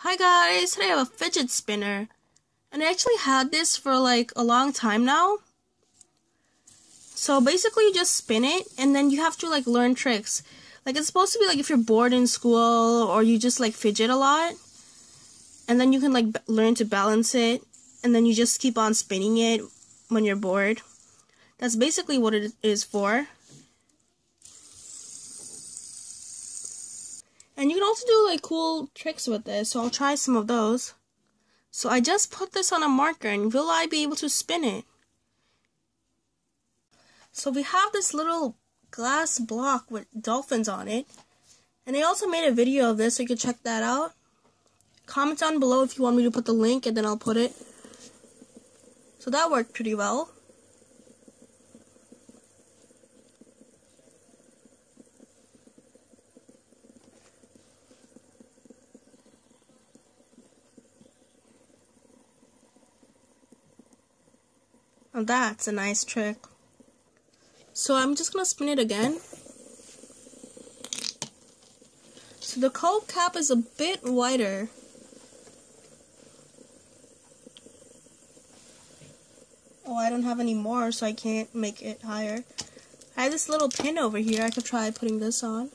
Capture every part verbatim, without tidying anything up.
Hi guys, today I have a fidget spinner, and I actually had this for like a long time now. So basically you just spin it, and then you have to like learn tricks. Like it's supposed to be like if you're bored in school or you just like fidget a lot, and then you can like learn to balance it, and then you just keep on spinning it when you're bored. That's basically what it is for. And you can also do like cool tricks with this, so I'll try some of those. So I just put this on a marker, and will I be able to spin it? So we have this little glass block with dolphins on it, and I also made a video of this, so you can check that out. Comment down below if you want me to put the link, and then I'll put it. So that worked pretty well. Oh, that's a nice trick. So I'm just gonna spin it again. So the cold cap is a bit wider. Oh, I don't have any more, so I can't make it higher. I have this little pin over here. I could try putting this on.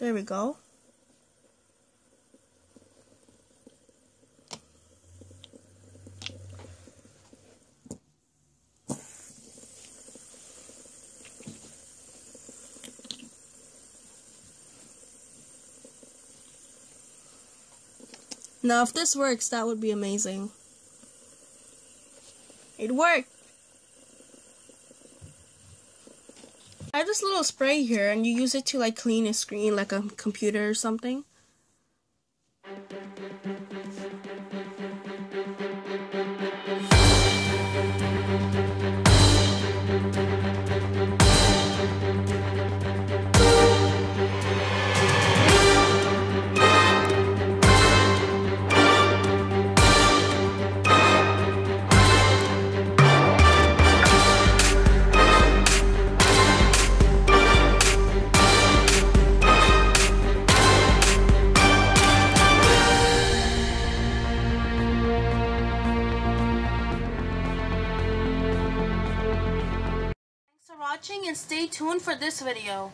There we go. Now, if this works, that would be amazing. It worked! I have this little spray here, and you use it to like clean a screen, like a computer or something. Watching and stay tuned for this video.